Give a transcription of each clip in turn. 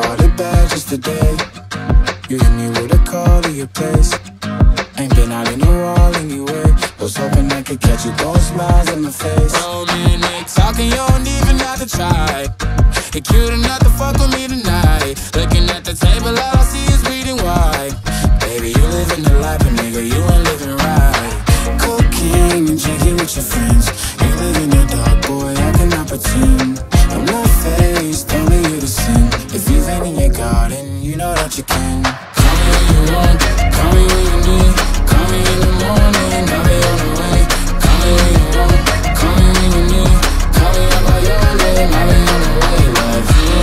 called it bad just today. You hit me with a call to your place. Ain't been out in a while anyway. Was hoping I could catch you both smiles in my face. Romantic talking, you don't even have to try. You're cute enough to fuck with me tonight. Looking at the table, all I see is bleeding white. Baby, you living the life, but nigga, you ain't living right. Cocaine and drinking with your friends. You live in the dark, boy, I cannot pretend. I'm not faced, only you to sin. If you ain't in your garden, you know that you can. Call me when you want, call me when you need. Call me in the morning, I'll be on the way. Call me when you want, call me when you need. Call me up by your name, I'll be on the way. Love you.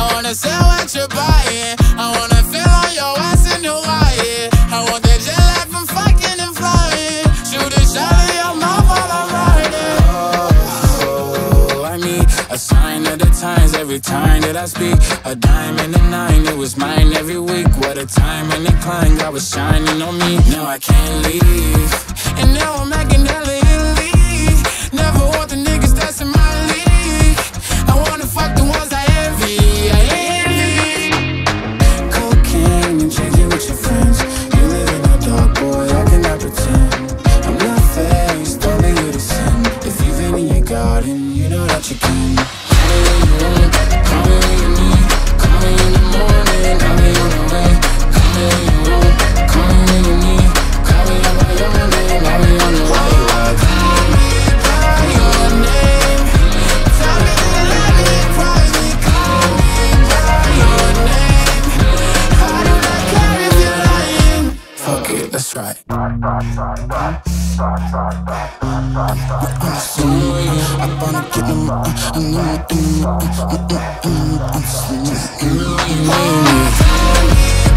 I wanna sell what you're buying. I wanna feel all your ass in Hawaii. I want that jet lag from fucking and flying. Shoot a shot in your mouth while I'm riding. Oh, I need a sign of the times every time that I speak. A dime and a nine, it was mine every week. What a time and incline, God was shining on me. Now I can't leave, and now I'm making hella Italy. Never want the niggas that's in my league. I wanna fuck the ones I envy. I'm